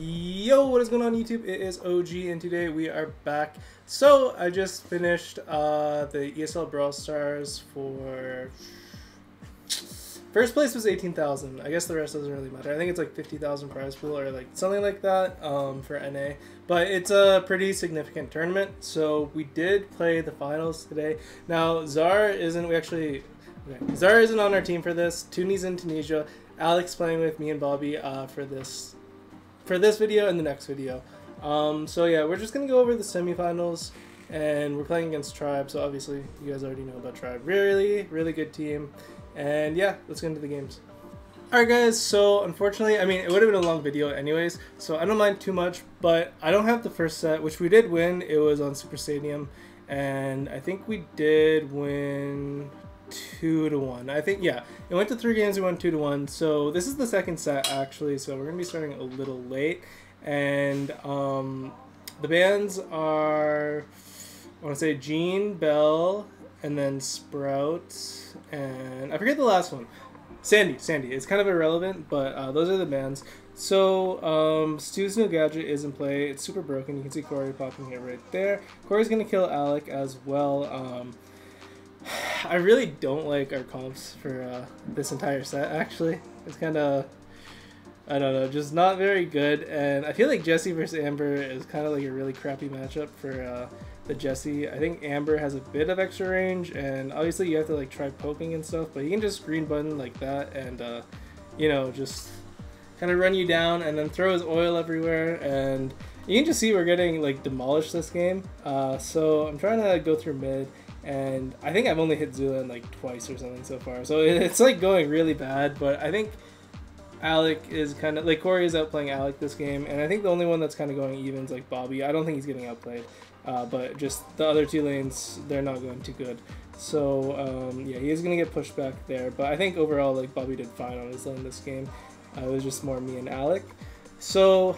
Yo, what is going on YouTube? It is OG and today we are back. So I just finished the ESL Brawl Stars for first place was 18,000. I guess the rest doesn't really matter. I think it's like 50,000 prize pool or like something like that for NA. But it's a pretty significant tournament. So we did play the finals today. Now Zara isn't. Zara isn't on our team for this. Tuni's in Tunisia. Alec's playing with me and Bobby for this video and the next video. So yeah, we're just gonna go over the semifinals, and we're playing against Tribe. So obviously, you guys already know about Tribe. Really good team. And yeah, let's get into the games. All right, guys. So unfortunately, I mean, it would have been a long video anyways, so I don't mind too much. But I don't have the first set, which we did win. It was on Super Stadium, and I think we did win 2-1. I think, yeah, it went to 3 games. We won 2-1. So this is the second set actually. So we're gonna be starting a little late, and the bands are, I want to say, Jean, Bell, and then Sprout, and I forget the last one. Sandy. It's kind of irrelevant, but those are the bands. So Stu's new gadget is in play. It's super broken. You can see Corey popping it right there. Corey's gonna kill Alec as well. I really don't like our comps for this entire set, actually. It's kind of, I don't know, just not very good. And I feel like Jesse versus Amber is kind of like a really crappy matchup for the Jesse. I think Amber has a bit of extra range, and obviously you have to like try poking and stuff, but you can just green button like that and, you know, just kind of run you down and then throw his oil everywhere. And you can just see we're getting like demolished this game. So I'm trying to go through mid. And I think I've only hit Zula like twice or something so far. So it's like going really bad, but I think Alec is kind of, like Corey is outplaying Alec this game. And I think the only one that's kind of going even is like Bobby. I don't think he's getting outplayed, but just the other two lanes, they're not going too good. So yeah, he is going to get pushed back there. But I think overall, like Bobby did fine on his lane this game. It was just more me and Alec. So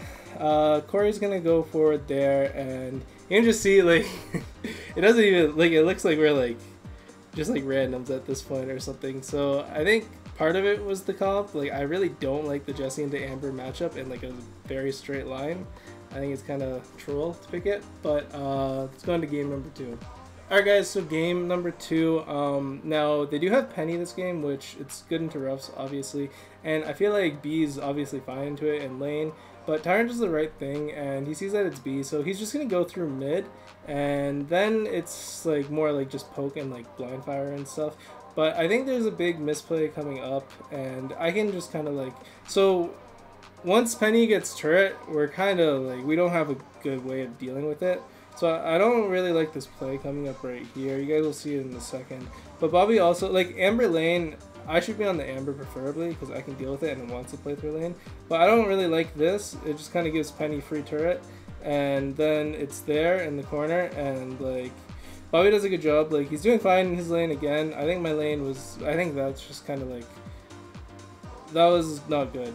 Corey's going to go forward there, and you can just see like it doesn't even like, it looks like we're like just like randoms at this point or something. So I think part of it was the comp. Like I really don't like the Jesse into Amber matchup in like a very straight line. I think it's kind of troll to pick it, but let's go into game number 2. Alright guys, so game number 2, now they do have Penny this game, which it's good into roughs, obviously, and I feel like B's obviously fine into it in lane, but Tyrant does the right thing, and he sees that it's B, so he's just going to go through mid, and then it's like more like just poke and like blind fire and stuff, but I think there's a big misplay coming up, and I can just kind of like, so once Penny gets turret, we're kind of like, we don't have a good way of dealing with it. So I don't really like this play coming up right here. You guys will see it in a second. But Bobby also, like Amber lane, I should be on the Amber preferably because I can deal with it and it wants to play through lane. But I don't really like this. It just kind of gives Penny free turret. And then it's there in the corner. And like Bobby does a good job. Like he's doing fine in his lane again. I think my lane was, I think that's just kind of like, that was not good.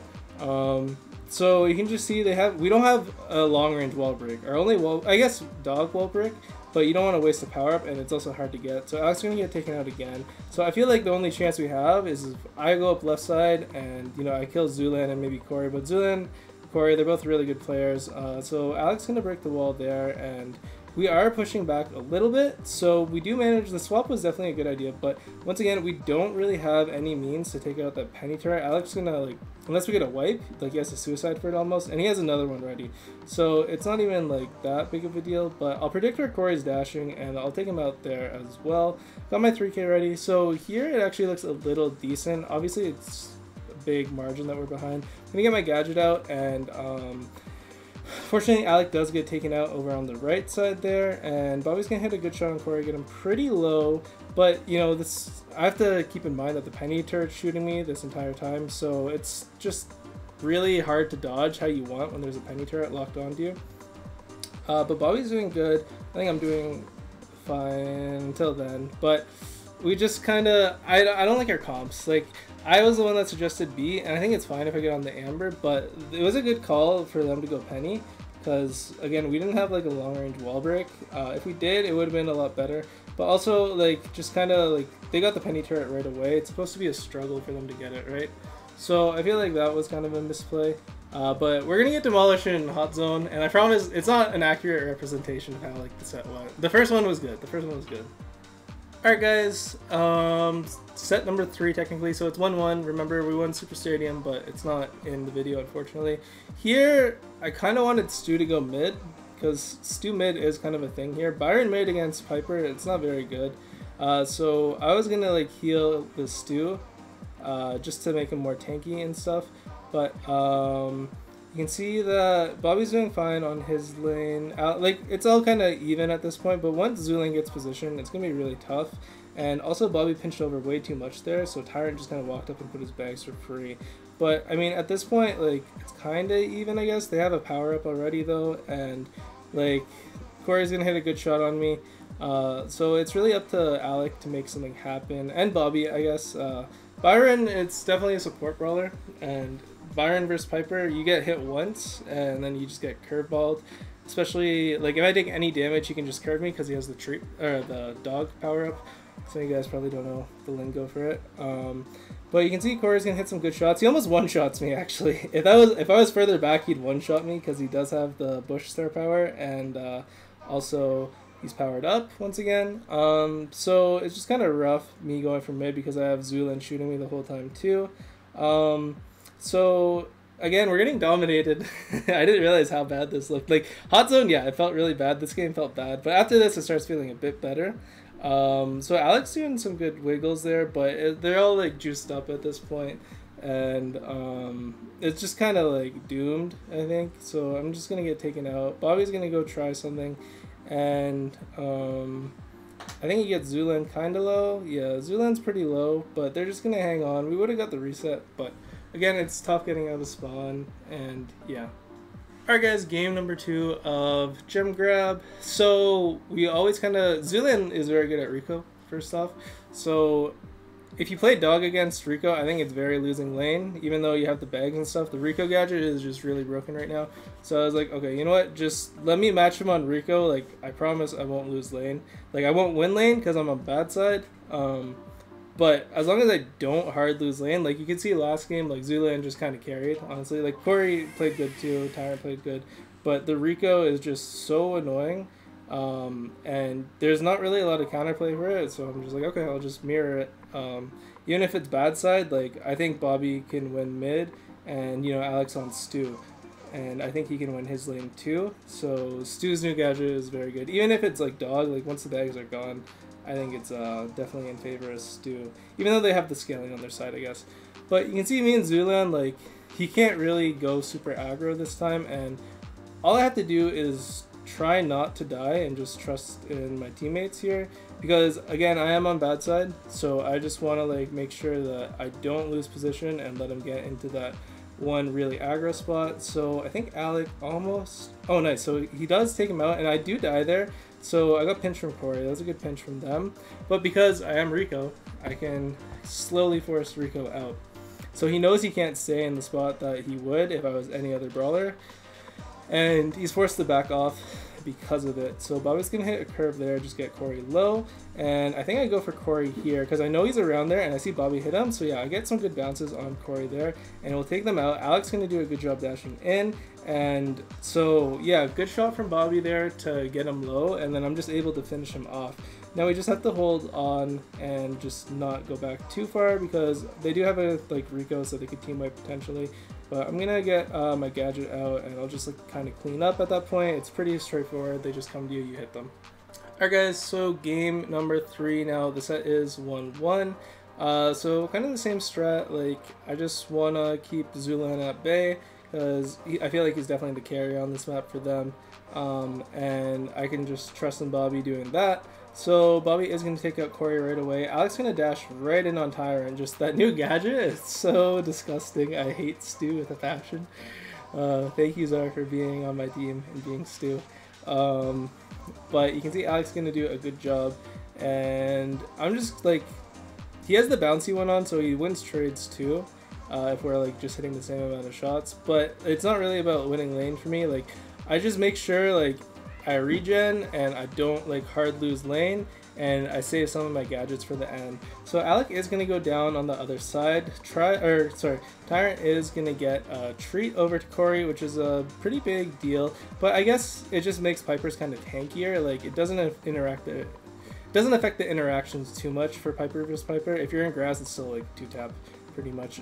So you can just see they have, we don't have a long range wall break. Our only wall, I guess, dog wall break, but you don't want to waste a power up, and it's also hard to get. So Alec's going to get taken out again. So I feel like the only chance we have is if I go up left side and, you know, I kill Zulin and maybe Corey. But Zulin, Corey, they're both really good players. So Alec's going to break the wall there, and we are pushing back a little bit. So we do manage, the swap was definitely a good idea, but once again, we don't really have any means to take out that Penny turret. Alec's going to, like, unless we get a wipe, like he has to suicide for it almost, and he has another one ready. So it's not even like that big of a deal, but I'll predict where Corey's dashing and I'll take him out there as well. Got my 3K ready. So here it actually looks a little decent. Obviously it's a big margin that we're behind. I'm gonna get my gadget out, and fortunately Alec does get taken out over on the right side there, and Bobby's gonna hit a good shot on Corey, get him pretty low. But you know, this, I have to keep in mind that the Penny turret's shooting me this entire time, so it's just really hard to dodge how you want when there's a Penny turret locked onto you. But Bobby's doing good. I think I'm doing fine until then, but we just kind of, I don't like our comps. Like I was the one that suggested B, and I think it's fine if I get on the Amber, but it was a good call for them to go Penny because, again, we didn't have like a long range wall break. If we did, it would have been a lot better, but also like just kind of like they got the Penny turret right away. It's supposed to be a struggle for them to get it, right? So I feel like that was kind of a misplay. But we're gonna get demolished in Hot Zone, and I promise it's not an accurate representation of how like the set went. The first one was good. The first one was good. All right, guys. Set number 3 technically, so it's 1-1. Remember, we won Super Stadium, but it's not in the video unfortunately. Here, I kind of wanted Stu to go mid because Stu mid is kind of a thing here. Byron mid against Piper, it's not very good. So I was gonna like heal the Stu just to make him more tanky and stuff. But you can see that Bobby's doing fine on his lane. Like it's all kind of even at this point, but once Zulin gets positioned, it's gonna be really tough. And also Bobby pinched over way too much there, so Tyrant just kind of walked up and put his bags for free. But I mean, at this point, like it's kind of even, I guess. They have a power up already though, and like Corey's gonna hit a good shot on me. So it's really up to Alec to make something happen, and Bobby, I guess. Byron, it's definitely a support brawler, and Byron versus Piper, you get hit once and then you just get curveballed. Especially like if I take any damage, he can just curve me because he has the tree or the dog power up. So you guys probably don't know the lingo for it. But you can see Corey's gonna hit some good shots. He almost one-shots me actually. If I was further back, he'd one-shot me because he does have the bush star power, and also he's powered up once again. So it's just kind of rough me going for mid because I have Zulin shooting me the whole time too. So again, we're getting dominated. I didn't realize how bad this looked. Like Hot Zone, yeah, it felt really bad. This game felt bad, but after this, it starts feeling a bit better. So Alec's doing some good wiggles there, but they're all like juiced up at this point, and it's just kind of like doomed, I think. So I'm just gonna get taken out. Bobby's gonna go try something, and I think he gets Zulin kind of low. Yeah, Zulin's pretty low, but they're just gonna hang on. We would have got the reset, but again, it's tough getting out of spawn, and yeah. Alright guys, game number 2 of Gem Grab. So we always kind of... Zulin is very good at Rico, first off. So if you play Dog against Rico, I think it's very losing lane. Even though you have the bags and stuff, the Rico gadget is just really broken right now. So I was like, okay, you know what? Just let me match him on Rico. Like, I promise I won't lose lane. Like, I won't win lane because I'm on bad side. But as long as I don't hard lose lane, like you can see last game, like Zulin just kind of carried, honestly. Like Corey played good too, Tyrant played good, but the Rico is just so annoying. And there's not really a lot of counterplay for it, so I'm just like, okay, I'll just mirror it. Even if it's bad side, like I think Bobby can win mid, and you know, Alec's on Stu, and I think he can win his lane too. So Stu's new gadget is very good. Even if it's like Dog, like once the bags are gone, I think it's definitely in favor of Stu, even though they have the scaling on their side, I guess. But you can see me and Zulin, like, he can't really go super aggro this time, and all I have to do is try not to die and just trust in my teammates here, because again, I am on bad side, so I just want to like make sure that I don't lose position and let him get into that one really aggro spot. So I think Alec almost... oh nice, so he does take him out, and I do die there. So I got pinched from Corey. That was a good pinch from them. But because I am Rico, I can slowly force Rico out. So he knows he can't stay in the spot that he would if I was any other brawler. And he's forced to back off because of it. So Bobby's going to hit a curve there, just get Corey low. And I think I go for Corey here because I know he's around there and I see Bobby hit him. So yeah, I get some good bounces on Corey there, and we'll take them out. Alec's going to do a good job dashing in. And so yeah, good shot from Bobby there to get him low, and then I'm just able to finish him off. Now we just have to hold on and just not go back too far because they do have a like Rico, so they could team wipe potentially. But I'm gonna get my gadget out, and I'll just like kind of clean up at that point. It's pretty straightforward. They just come to you, you hit them. Alright guys, so game number 3 now. The set is 1-1. So kind of the same strat. Like I just wanna keep Zulin at bay, because I feel like he's definitely the carry on this map for them, and I can just trust in Bobby doing that. So Bobby is going to take out Corey right away. Alec's going to dash right in on Tyrant. Just that new gadget is so disgusting. I hate Stu with a passion. Thank you, Zara, for being on my team and being Stu. But you can see Alec's going to do a good job, and I'm just like... he has the bouncy one on, so he wins trades too. If we're like just hitting the same amount of shots, but it's not really about winning lane for me. Like I just make sure like I regen and I don't like hard lose lane, and I saved some of my gadgets for the end. So Alec is gonna go down on the other side. Tyrant is gonna get a treat over to Corey, which is a pretty big deal, but I guess it just makes Piper's kind of tankier. Like, it doesn't affect the interactions too much for Piper versus Piper. If you're in grass, it's still like 2-tap pretty much.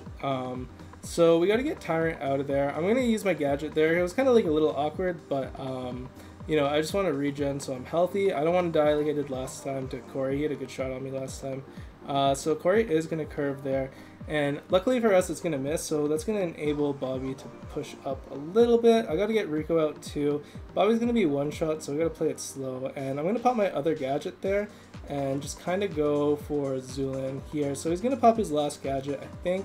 So we got to get Tyrant out of there. I'm going to use my gadget there. It was kind of like a little awkward, but you know, I just want to regen so I'm healthy. I don't want to die like I did last time to Corey. He had a good shot on me last time. So Corey is going to curve there, and luckily for us it's going to miss, so that's going to enable Bobby to push up a little bit. I got to get Rico out too. Bobby's going to be one shot, so we got to play it slow, and I'm going to pop my other gadget there and just kind of go for Zulin here. So he's going to pop his last gadget, I think.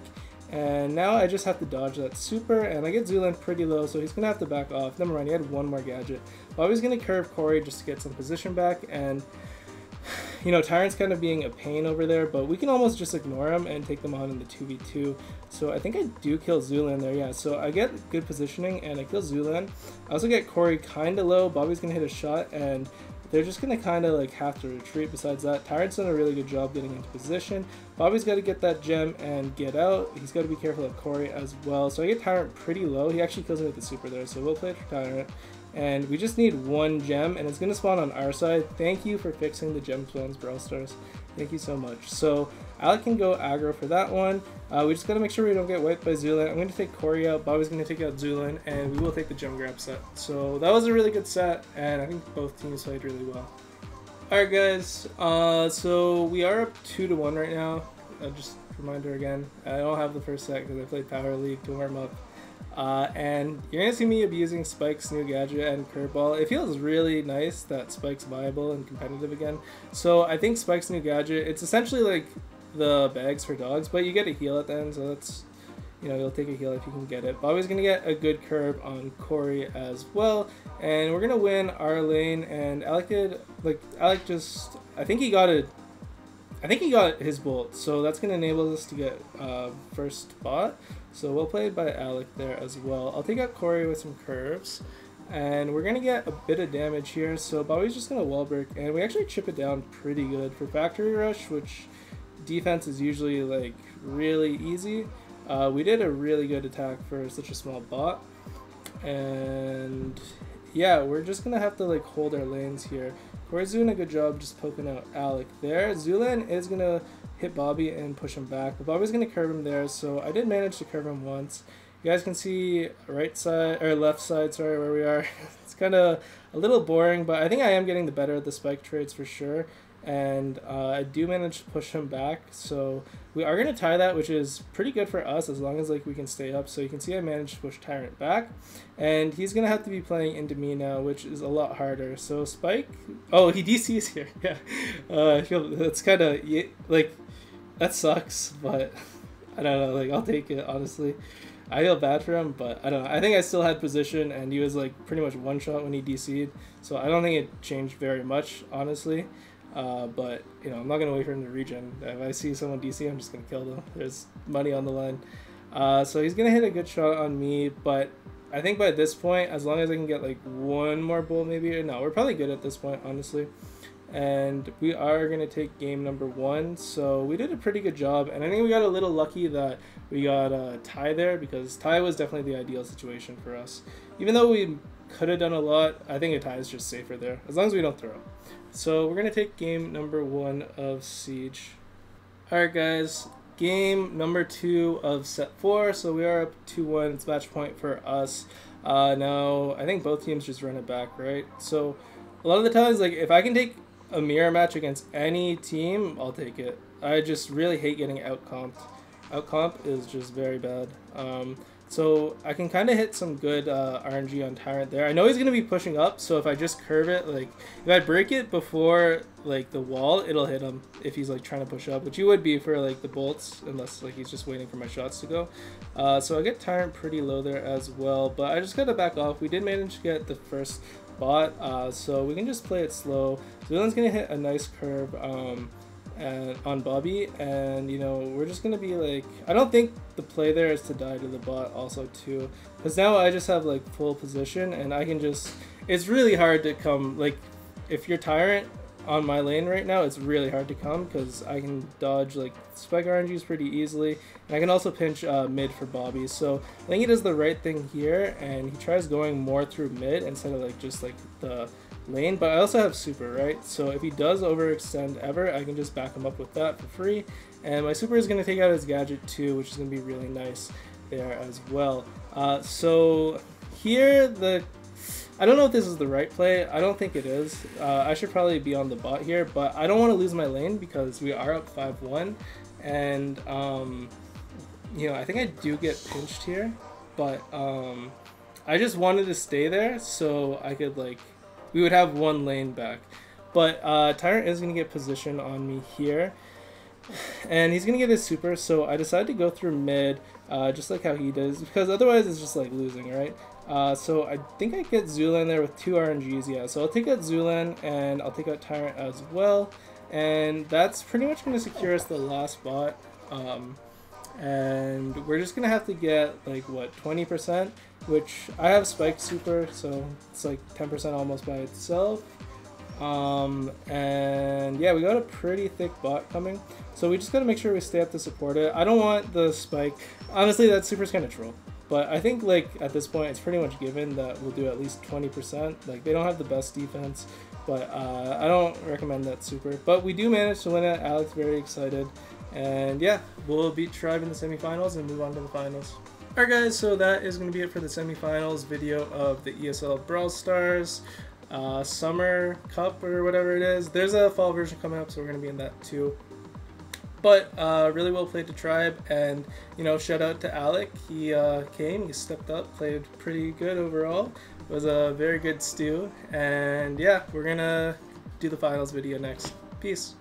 And now I just have to dodge that super, and I get Zulin pretty low, so he's going to have to back off. Never mind, he had one more gadget. Bobby's going to curve Corey just to get some position back, and you know, Tyrant's kind of being a pain over there, but we can almost just ignore him and take them on in the 2v2. So I think I do kill Zulin there, yeah. So I get good positioning, and I kill Zulin. I also get Corey kind of low. Bobby's going to hit a shot, and they're just going to kind of like have to retreat. Besides that, Tyrant's done a really good job getting into position. Bobby's got to get that gem and get out. He's got to be careful of Corey as well. So I get Tyrant pretty low. He actually kills me with the super there, so we'll play for Tyrant. And we just need one gem, and it's going to spawn on our side. Thank you for fixing the gem spawns, Brawl Stars. Thank you so much. So Alec can go aggro for that one. We just got to make sure we don't get wiped by Zulin. I'm going to take Corey out. Bobby's going to take out Zulin, and we will take the gem grab set. So that was a really good set, and I think both teams played really well. Alright guys, so we are up 2-1 right now. Just a reminder again, I don't have the first set because I played Power League to warm up. And you're gonna see me abusing Spike's new gadget and curveball. It feels really nice that Spike's viable and competitive again. So I think Spike's new gadget, it's essentially like the bags for dogs, but you get a heal at the end, so that's, you know, you'll take a heal if you can get it. Bobby's gonna get a good curve on Corey as well, and we're gonna win our lane. And Alec did, like, Alec just, I think he got his bolt, so that's going to enable us to get first spot. So well played by Alec there as well. I'll take out Corey with some curves, and we're going to get a bit of damage here. So Bobby's just going to wall break, and we actually chip it down pretty good for Factory Rush, which defense is usually like really easy. We did a really good attack for such a small bot, and yeah, we're just going to have to like hold our lanes here. Corey's doing a good job just poking out Alec there. Zulin is going to hit Bobby and push him back, but Bobby's going to curve him there, so I did manage to curve him once. You guys can see right side, or left side, sorry, where we are. It's kind of a little boring, but I think I am getting the better of the Spike trades for sure, and I do manage to push him back, so we are going to tie that, which is pretty good for us as long as like we can stay up. So you can see I managed to push Tyrant back, and he's going to have to be playing into me now, which is a lot harder. So Spike, oh, he DC's here, yeah. I feel that's kind of like, that sucks, but I don't know, like, I'll take it honestly. I feel bad for him, but I don't know. I think I still had position, and he was like pretty much one shot when he DC'd, so I don't think it changed very much honestly. But you know, I'm not gonna wait for him to regen. If I see someone DC, I'm just gonna kill them. There's money on the line. So he's gonna hit a good shot on me, but I think by this point, as long as I can get like one more bull maybe, or no, we're probably good at this point honestly. And we are gonna take game number one. So we did a pretty good job, and I think we got a little lucky that we got a tie there, because tie was definitely the ideal situation for us. Even though we could have done a lot, I think a tie is just safer there, as long as we don't throw. So we're going to take game number one of Siege. Alright guys, game number two of set four. So we are up 2-1. It's match point for us. Now I think both teams just run it back, right? So a lot of the times, like, if I can take a mirror match against any team, I'll take it. I just really hate getting out-comped. Out-comp is just very bad. So I can kind of hit some good RNG on Tyrant there. I know he's going to be pushing up, so if I just curve it, like, if I break it before, like, the wall, it'll hit him if he's, like, trying to push up, which he would be for, like, the bolts, unless, like, he's just waiting for my shots to go. So I get Tyrant pretty low there as well, but I just got to back off. We did manage to get the first bot, so we can just play it slow. Zulin's going to hit a nice curve on Bobby, and you know, we're just gonna be like, I don't think the play there is to die to the bot also too, because now I just have like full position, and I can just, it's really hard to come, like, if you're Tyrant, on my lane right now, it's really hard to come because I can dodge like Spike RNGs pretty easily, and I can also pinch mid for Bobby. So I think he does the right thing here, and he tries going more through mid instead of like just like the lane. But I also have super, right? So if he does overextend ever, I can just back him up with that for free, and my super is going to take out his gadget too, which is going to be really nice there as well. So here I don't know if this is the right play. I don't think it is. I should probably be on the bot here, but I don't want to lose my lane because we are up 5-1, and you know, I think I do get pinched here, but I just wanted to stay there so I could like we would have one lane back. But Tyrant is gonna get position on me here, and he's gonna get his super, so I decided to go through mid, just like how he does, because otherwise it's just like losing, right? So I think I get Zulin there with 2 RNGs, yeah, so I'll take out Zulin and I'll take out Tyrant as well, and that's pretty much going to secure us the last bot, and we're just going to have to get like, what, 20%, which I have spiked super, so it's like 10% almost by itself. And yeah, we got a pretty thick bot coming, so we just gotta make sure we stay up to support it. I don't want the Spike, honestly, that super's kind of troll, but I think like at this point it's pretty much given that we'll do at least 20%. Like, they don't have the best defense, but I don't recommend that super, but we do manage to win it. Alec's very excited, and yeah, we'll beat Tribe in the semifinals and move on to the finals. Alright guys, so that is going to be it for the semifinals video of the ESL Brawl Stars Summer Cup or whatever it is. There's a fall version coming up, so we're going to be in that too. But really well played to Tribe, and you know, shout out to Alec. He came, he stepped up, played pretty good overall. It was a very good stew, and yeah, we're going to do the finals video next. Peace.